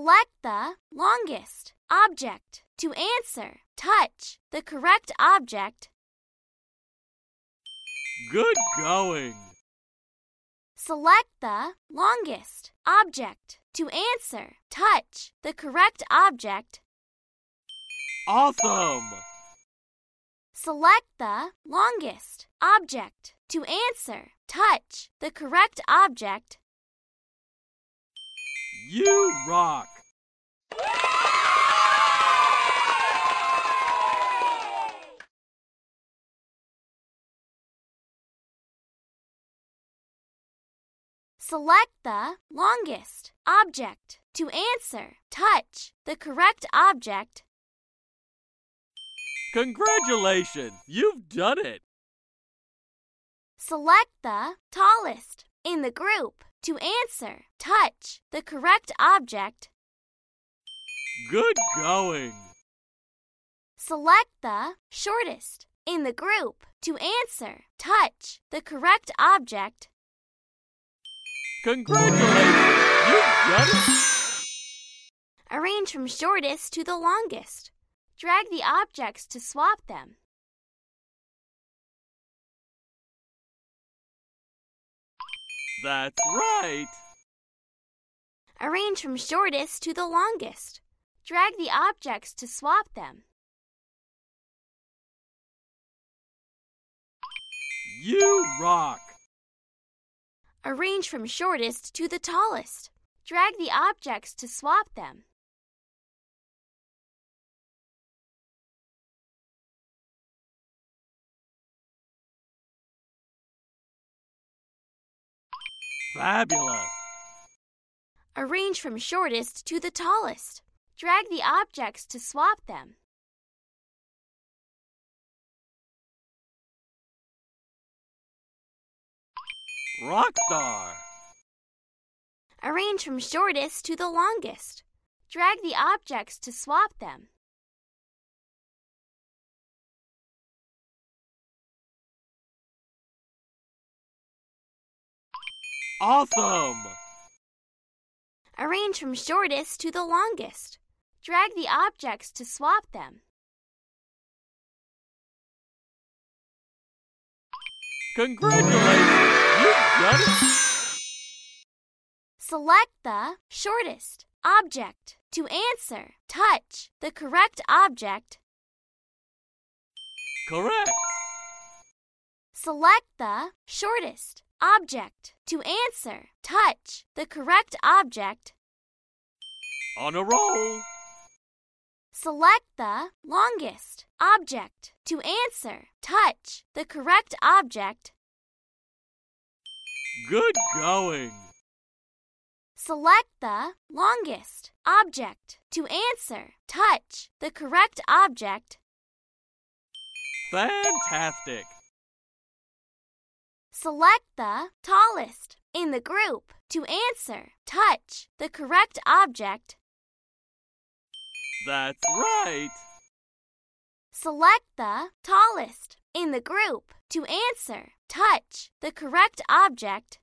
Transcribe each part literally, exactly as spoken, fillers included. Select the longest object to answer. Touch the correct object. Good going. Select the longest object to answer. Touch the correct object. Awesome. Select the longest object to answer. Touch the correct object. You rock! Select the longest object to answer. Touch the correct object. Congratulations! You've done it! Select the tallest in the group to answer. Touch the correct object. Good going! Select the shortest in the group to answer. Touch the correct object. Congratulations! You've done it! Arrange from shortest to the longest. Drag the objects to swap them. That's right! Arrange from shortest to the longest. Drag the objects to swap them. You rock! Arrange from shortest to the tallest. Drag the objects to swap them. Fabulous! Arrange from shortest to the tallest. Drag the objects to swap them. Rockstar! Arrange from shortest to the longest. Drag the objects to swap them. Awesome! Arrange from shortest to the longest. Drag the objects to swap them. Congratulations! You've done it! Select the shortest object to answer. Touch the correct object. Correct! Select the shortest object to answer. Touch the correct object. On a roll. Select the longest object to answer. Touch the correct object. Good going. Select the longest object to answer. Touch the correct object. Fantastic. Select the tallest in the group to answer. Touch the correct object. That's right! Select the tallest in the group to answer. Touch the correct object.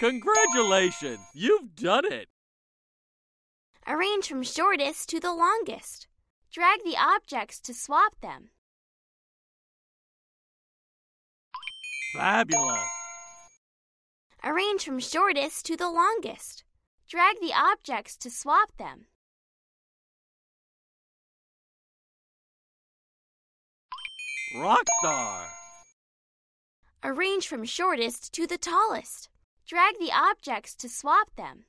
Congratulations! You've done it! Arrange from shortest to the longest. Drag the objects to swap them. Fabulous! Arrange from shortest to the longest. Drag the objects to swap them. Rockstar! Arrange from shortest to the tallest. Drag the objects to swap them.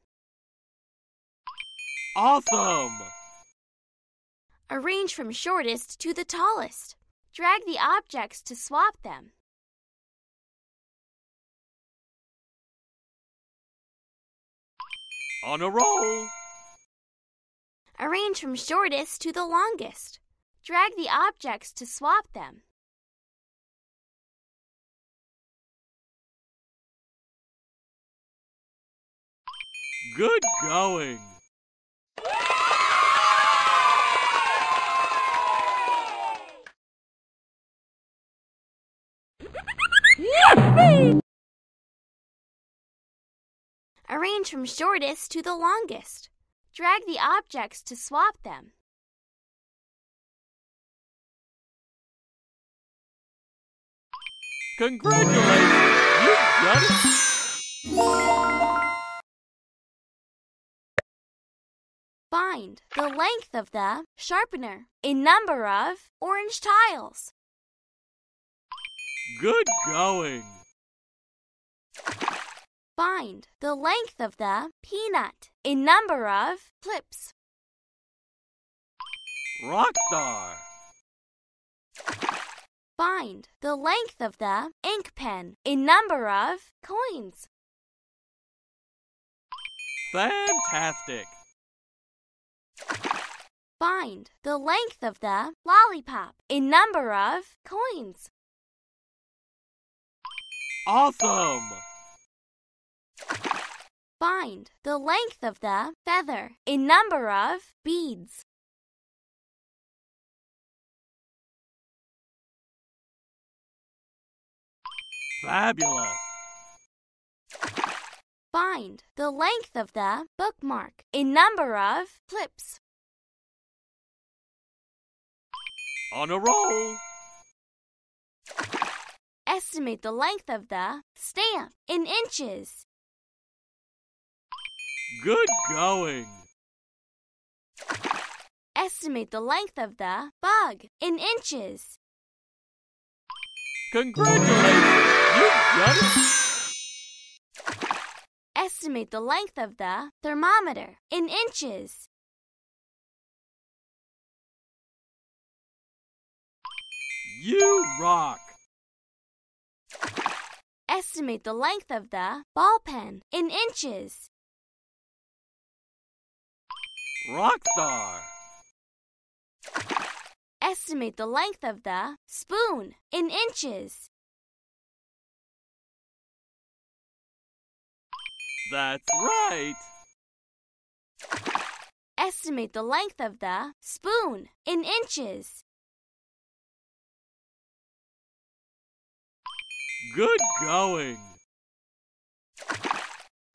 Awesome! Arrange from shortest to the tallest. Drag the objects to swap them. On a roll! Arrange from shortest to the longest. Drag the objects to swap them. Good going! Arrange from shortest to the longest. Drag the objects to swap them. Congratulations! You've got it! Find the length of the sharpener in number of orange tiles. Good going! Find the length of the peanut in number of clips. Rockstar! Find the length of the ink pen in number of coins. Fantastic! Find the length of the lollipop in number of coins. Awesome! Find the length of the feather in number of beads. Fabulous! Find the length of the bookmark in number of clips. On a roll! Estimate the length of the stamp in inches. Good going! Estimate the length of the bug in inches. Congratulations! You've got it! Estimate the length of the thermometer in inches. You rock! Estimate the length of the ball pen in inches. Rockstar! Estimate the length of the spoon in inches. That's right! Estimate the length of the spoon in inches. Good going!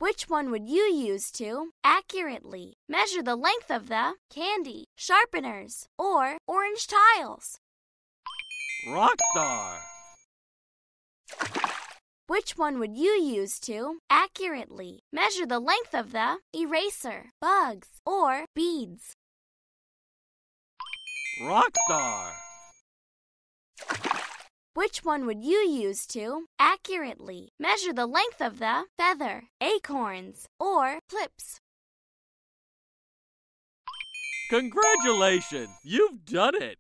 Which one would you use to accurately measure the length of the candy, sharpeners, or orange tiles? Rockstar! Which one would you use to accurately measure the length of the eraser, bugs, or beads? Rockstar! Which one would you use to accurately measure the length of the feather, acorns, or clips? Congratulations! You've done it!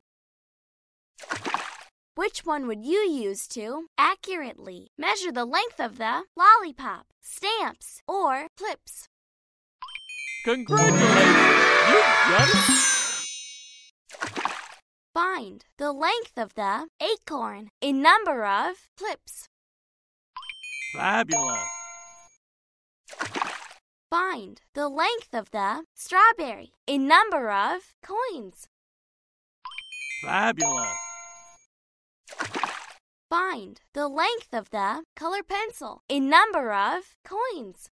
Which one would you use to accurately measure the length of the lollipop, stamps, or clips? Congratulations! You've got it! Find the length of the acorn in number of clips. Fabulous! Find the length of the strawberry in number of coins. Fabulous! Find the length of the color pencil in number of coins.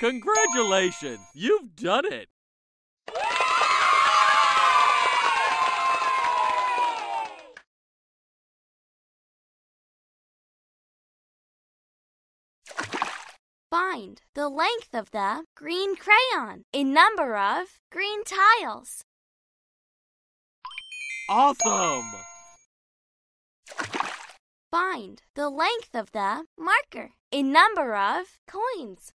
Congratulations! You've done it! Find the length of the green crayon in number of green tiles. Awesome! Find the length of the marker in number of coins.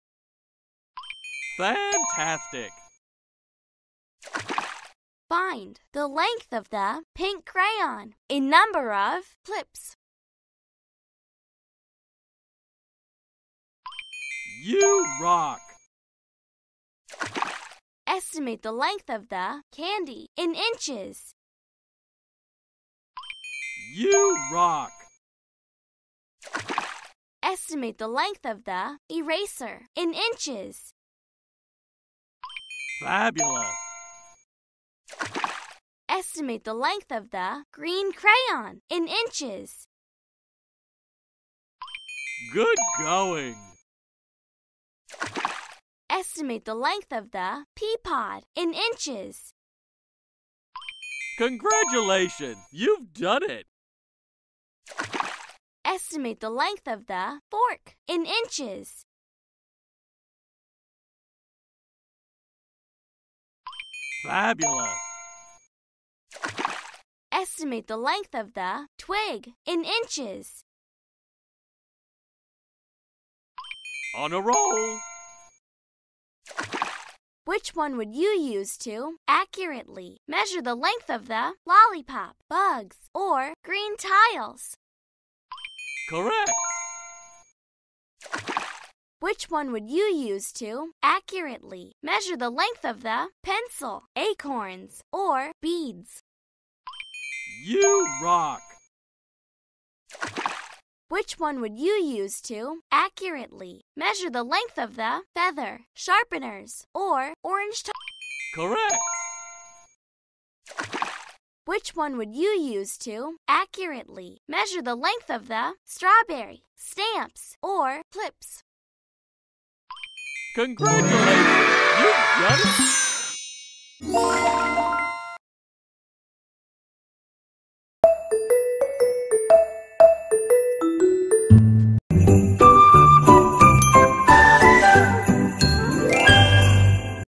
Fantastic! Find the length of the pink crayon in number of clips. You rock! Estimate the length of the candy in inches. You rock! Estimate the length of the eraser in inches. Fabulous! Estimate the length of the green crayon in inches. Good going! Estimate the length of the pea pod in inches. Congratulations! You've done it! Estimate the length of the fork in inches. Fabulous! Estimate the length of the twig in inches. On a roll! Which one would you use to accurately measure the length of the lollipop, bugs, or green tiles? Correct! Which one would you use to accurately measure the length of the pencil, acorns, or beads? You rock! Which one would you use to accurately measure the length of the feather, sharpeners, or orange t- Correct! Which one would you use to accurately measure the length of the strawberry, stamps, or clips? Congratulations! You've done it!